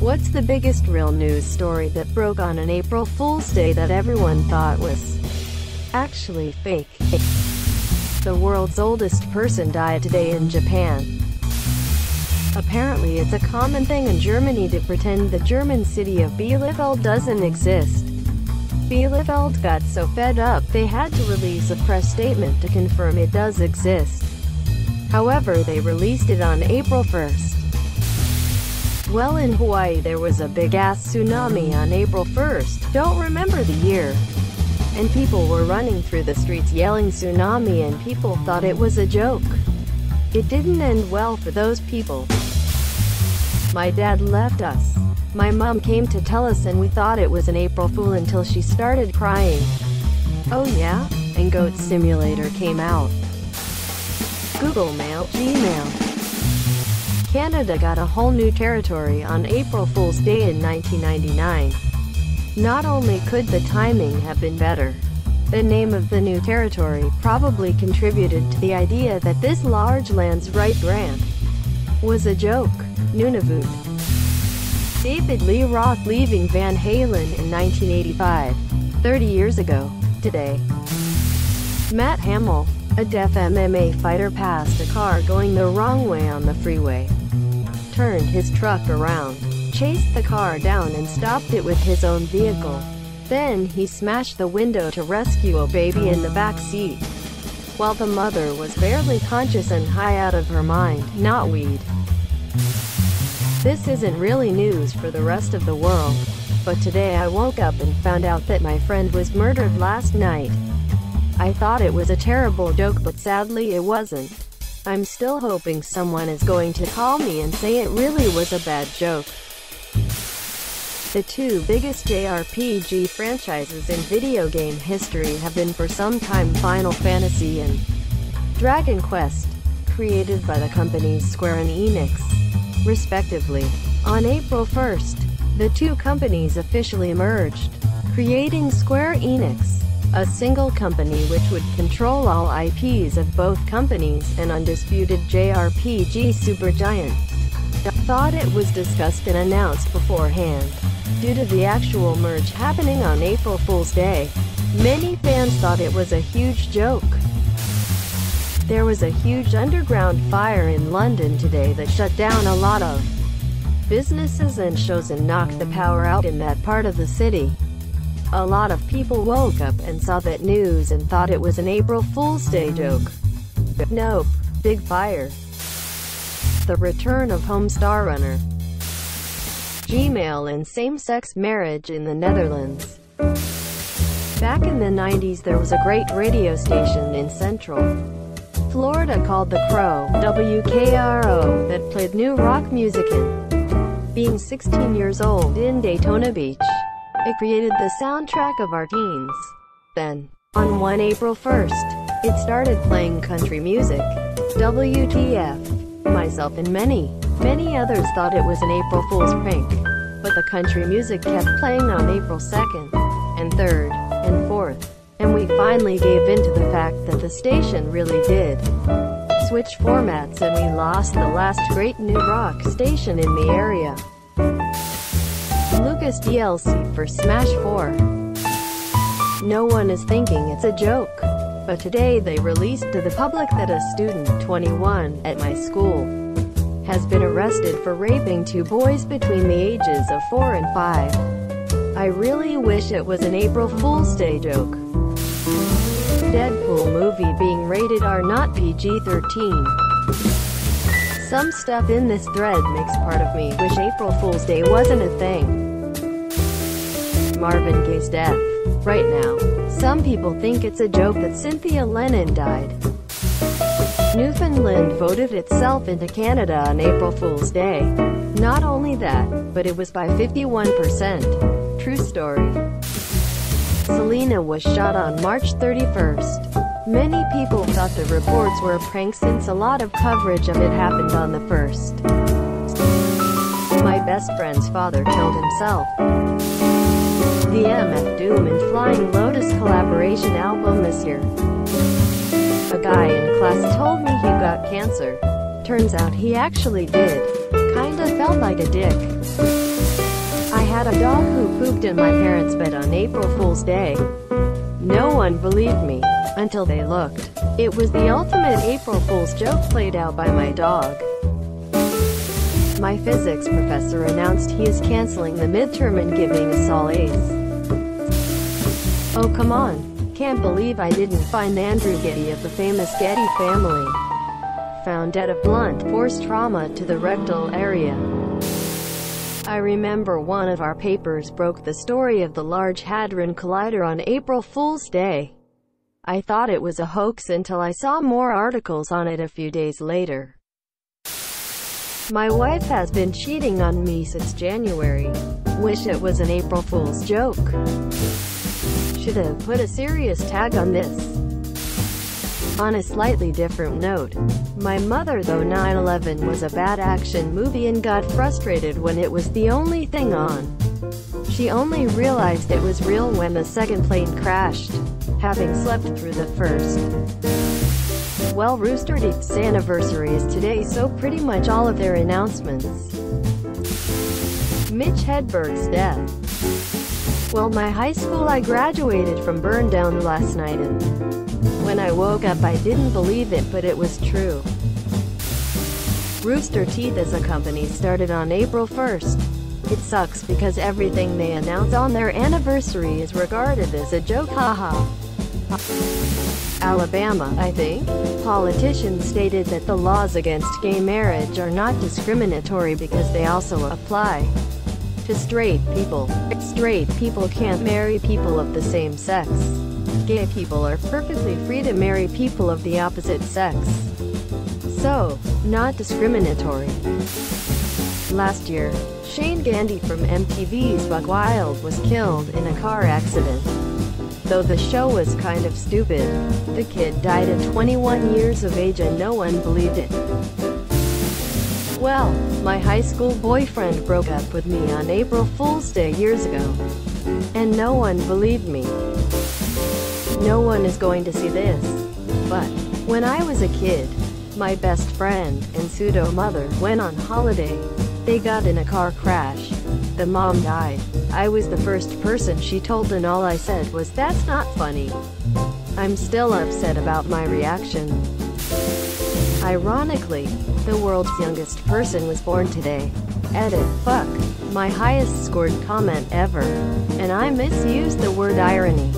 What's the biggest real news story that broke on an April Fool's Day that everyone thought was actually fake? The world's oldest person died today in Japan. Apparently it's a common thing in Germany to pretend the German city of Bielefeld doesn't exist. Bielefeld got so fed up they had to release a press statement to confirm it does exist. However, they released it on April 1st. Well, in Hawaii there was a big-ass tsunami on April 1st, don't remember the year. And people were running through the streets yelling tsunami, and people thought it was a joke. It didn't end well for those people. My dad left us. My mom came to tell us and we thought it was an April Fool until she started crying. Oh yeah? And Goat Simulator came out. Google Mail, Gmail. Canada got a whole new territory on April Fool's Day in 1999. Not only could the timing have been better, the name of the new territory probably contributed to the idea that this large land's right ramp was a joke. Nunavut. David Lee Roth leaving Van Halen in 1985, 30 years ago today. Matt Hamill, a deaf MMA fighter, passed a car going the wrong way on the freeway. Turned his truck around, chased the car down and stopped it with his own vehicle. Then he smashed the window to rescue a baby in the back seat. While the mother was barely conscious and high out of her mind, not weed. This isn't really news for the rest of the world, but today I woke up and found out that my friend was murdered last night. I thought it was a terrible joke, but sadly it wasn't. I'm still hoping someone is going to call me and say it really was a bad joke. The two biggest JRPG franchises in video game history have been for some time Final Fantasy and Dragon Quest, created by the companies Square and Enix, respectively. On April 1st, the two companies officially merged, creating Square Enix, a single company which would control all IPs of both companies, an undisputed JRPG supergiant. I thought it was discussed and announced beforehand. Due to the actual merge happening on April Fool's Day, many fans thought it was a huge joke. There was a huge underground fire in London today that shut down a lot of businesses and shows and knocked the power out in that part of the city. A lot of people woke up and saw that news and thought it was an April Fool's Day joke. Nope, big fire. The return of Home Star Runner. Gmail and same-sex marriage in the Netherlands. Back in the 90s there was a great radio station in Central Florida called The Crow, WKRO, that played new rock music in. Being 16 years old in Daytona Beach, it created the soundtrack of our teens. Then, on April 1st, it started playing country music. WTF. Myself and many, many others thought it was an April Fool's prank. But the country music kept playing on April 2nd, and 3rd, and 4th, and we finally gave in to the fact that the station really did switch formats and we lost the last great new rock station in the area. Lucas DLC for Smash 4. No one is thinking it's a joke, but today they released to the public that a student, 21, at my school, has been arrested for raping two boys between the ages of 4 and 5. I really wish it was an April Fool's Day joke. Deadpool movie being rated R, not PG-13. Some stuff in this thread makes part of me wish April Fool's Day wasn't a thing. Marvin Gaye's death. Right now, some people think it's a joke that Cynthia Lennon died. Newfoundland voted itself into Canada on April Fool's Day. Not only that, but it was by 51%. True story. Selena was shot on March 31st. Many people thought the reports were a prank since a lot of coverage of it happened on the 1st. My best friend's father killed himself. The MF Doom and Flying Lotus collaboration album this year. A guy in class told me he got cancer. Turns out he actually did. Kinda felt like a dick. A dog who pooped in my parents' bed on April Fool's Day. No one believed me, until they looked. It was the ultimate April Fool's joke played out by my dog. My physics professor announced he is canceling the midterm and giving us all A's. Oh come on, can't believe I didn't find Andrew Getty of the famous Getty family. Found dead of blunt force trauma to the rectal area. I remember one of our papers broke the story of the Large Hadron Collider on April Fool's Day. I thought it was a hoax until I saw more articles on it a few days later. My wife has been cheating on me since January. Wish it was an April Fool's joke. Should've put a serious tag on this. On a slightly different note, my mother thought 9/11 was a bad action movie and got frustrated when it was the only thing on. She only realized it was real when the second plane crashed, having slept through the first. Well, Rooster Teeth's anniversary is today, so pretty much all of their announcements. Mitch Hedberg's death. Well, my high school I graduated from burned down last night, and when I woke up I didn't believe it, but it was true. Rooster Teeth as a company started on April 1st. It sucks because everything they announce on their anniversary is regarded as a joke, haha. Alabama, I think. Politicians stated that the laws against gay marriage are not discriminatory because they also apply to straight people. Straight people can't marry people of the same sex. Gay people are perfectly free to marry people of the opposite sex. So, not discriminatory. Last year, Shane Gandy from MTV's Buckwild was killed in a car accident. Though the show was kind of stupid, the kid died at 21 years of age and no one believed it. Well, my high school boyfriend broke up with me on April Fool's Day years ago. And no one believed me. No one is going to see this. But, when I was a kid, my best friend and pseudo-mother went on holiday. They got in a car crash. The mom died. I was the first person she told, and all I said was, "That's not funny." I'm still upset about my reaction. Ironically, the world's youngest person was born today. Edit, fuck, my highest scored comment ever. And I misused the word irony.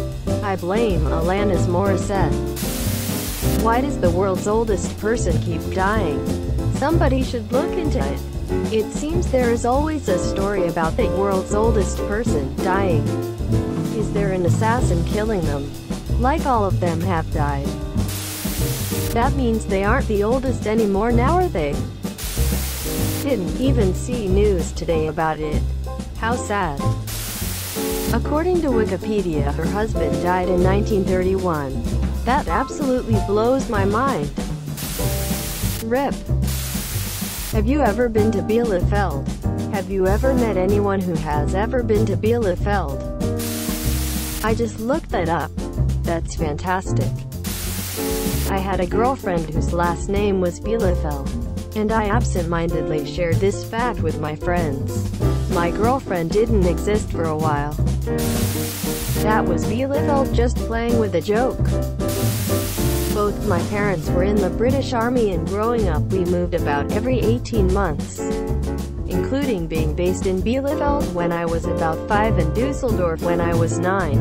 I blame Alanis Morissette. Why does the world's oldest person keep dying? Somebody should look into it. It seems there is always a story about the world's oldest person dying. Is there an assassin killing them? Like all of them have died. That means they aren't the oldest anymore now, are they? Didn't even see news today about it. How sad. According to Wikipedia, her husband died in 1931. That absolutely blows my mind. RIP. Have you ever been to Bielefeld? Have you ever met anyone who has ever been to Bielefeld? I just looked that up. That's fantastic. I had a girlfriend whose last name was Bielefeld, and I absentmindedly shared this fact with my friends. My girlfriend didn't exist for a while. That was Bielefeld just playing with a joke. Both my parents were in the British Army, and growing up we moved about every 18 months, including being based in Bielefeld when I was about 5 and Dusseldorf when I was 9.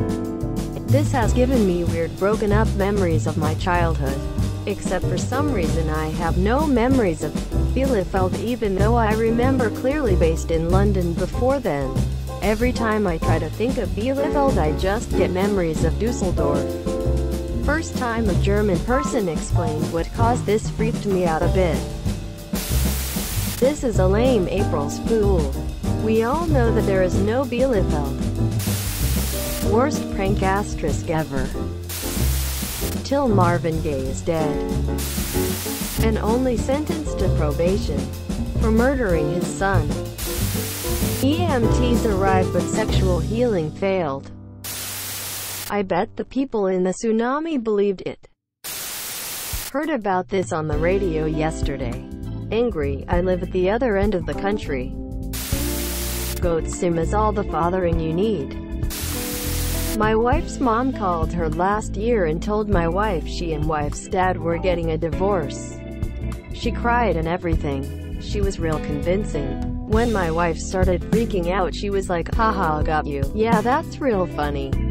This has given me weird broken up memories of my childhood. Except for some reason I have no memories of Bielefeld, even though I remember clearly based in London before then. Every time I try to think of Bielefeld I just get memories of Dusseldorf. First time a German person explained what caused this freaked me out a bit. This is a lame April's Fool. We all know that there is no Bielefeld. Worst prank asterisk ever. Till Marvin Gaye is dead. And only sentenced to probation for murdering his son. EMTs arrived but sexual healing failed. I bet the people in the tsunami believed it. Heard about this on the radio yesterday. Angry, I live at the other end of the country. goat sim is all the fathering you need. My wife's mom called her last year and told my wife she and wife's dad were getting a divorce. She cried and everything. She was real convincing. When my wife started freaking out, she was like, haha, got you. Yeah, that's real funny.